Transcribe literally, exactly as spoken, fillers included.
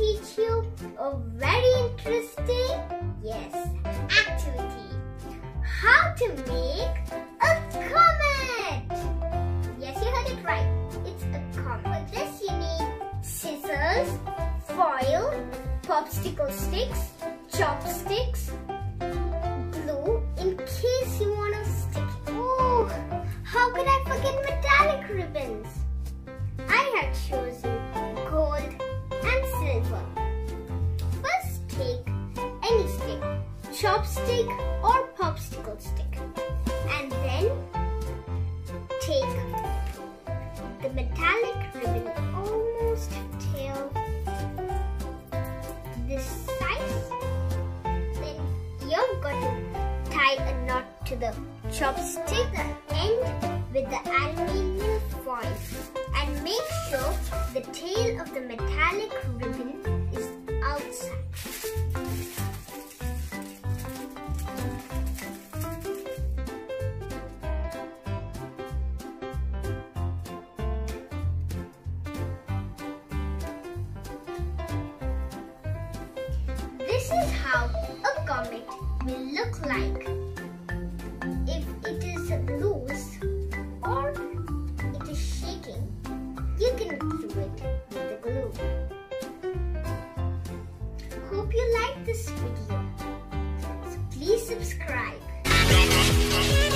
teach you a very interesting, yes, activity. How to make a comet. Yes, you heard it right. It's a comet. For this you need scissors, foil, popsicle sticks, chopsticks, glue in case you want to stick it. Oh, how could I forget metallic ribbons? I had chosen gold and silver. First, take any stick, chopstick or popsicle stick, and then take the metallic ribbon. Almost till this size. Then you've got to tie a knot to the chopstick end with the aluminium foil. And make sure the tail of the metallic ribbon is outside. This is how a comet will look like if it is loose or it is shaking. You can glue it with the glue. Hope you liked this video. So please subscribe.